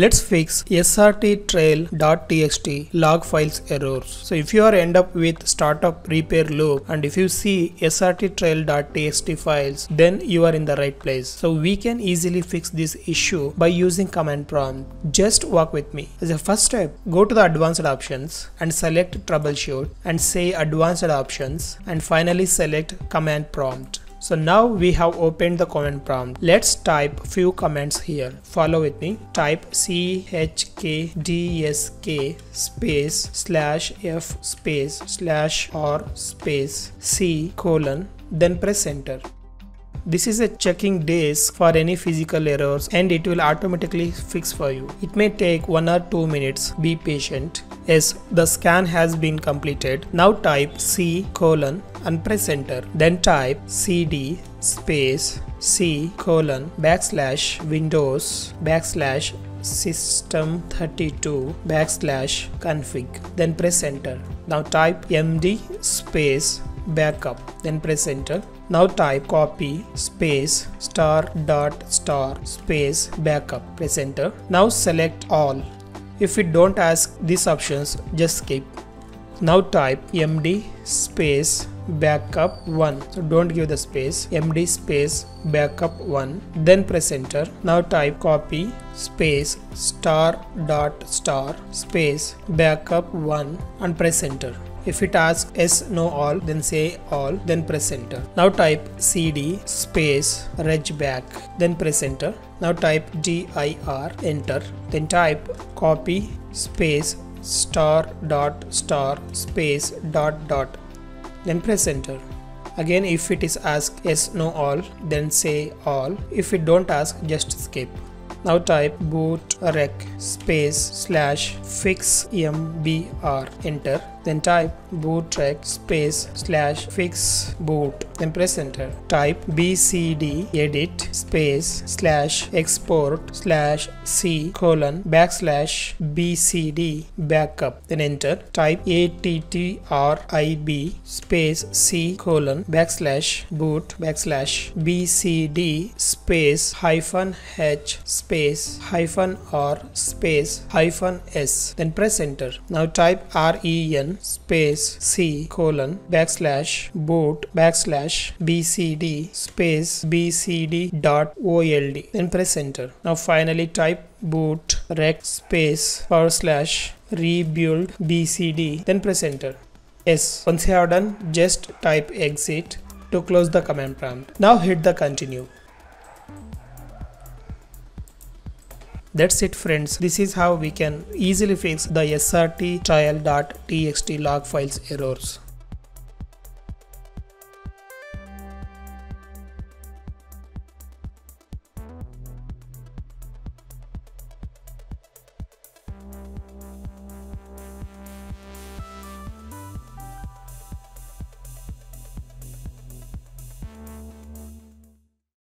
Let's fix srttrail.txt log files errors. So if you are end up with startup repair loop and if you see srttrail.txt files, then you are in the right place. So we can easily fix this issue by using command prompt. Just walk with me. As a first step, go to the advanced options and select troubleshoot and say advanced options and finally select command prompt. So now we have opened the command prompt. Let's type few commands here. Follow with me. Type chkdsk space slash f space slash r space c colon, then press enter. This is a checking disk for any physical errors and it will automatically fix for you. It may take 1 or 2 minutes. Be patient. Yes, the scan has been completed. Now type c colon and press enter. Then type cd space c colon backslash windows backslash system32 backslash config. Then press enter. Now type md space backup. Then press enter. Now type copy space star dot star space backup. Press enter. Now select all. If it don't ask these options, just skip. Now type md space backup 1. So don't give the space. md space backup 1. Then press enter. Now type copy space star dot star space backup 1 and press enter. If it asks yes, no, all, then say all, then press enter. Now type cd space regback, then press enter. Now type dir, enter. Then type copy space star space ... then press enter. Again, if it is asked yes, no, all, then say all. If it don't ask, just skip. Now type bootrec space slash fix mbr, enter. Then type bootrec space slash fix boot, then press enter. Type bcdedit space slash export slash c colon backslash bcd backup, then enter. Type attrib space c colon backslash boot backslash bcd space hyphen h space hyphen r space hyphen s, then press enter. Now type ren space c colon backslash boot backslash bcd space bcd.old, then press enter. Now finally type bootrec space / rebuild bcd, then press enter. Yes, once you have done, just type exit to close the command prompt. Now hit the continue. That's it, friends. This is how we can easily fix the srttrail.txt log files errors.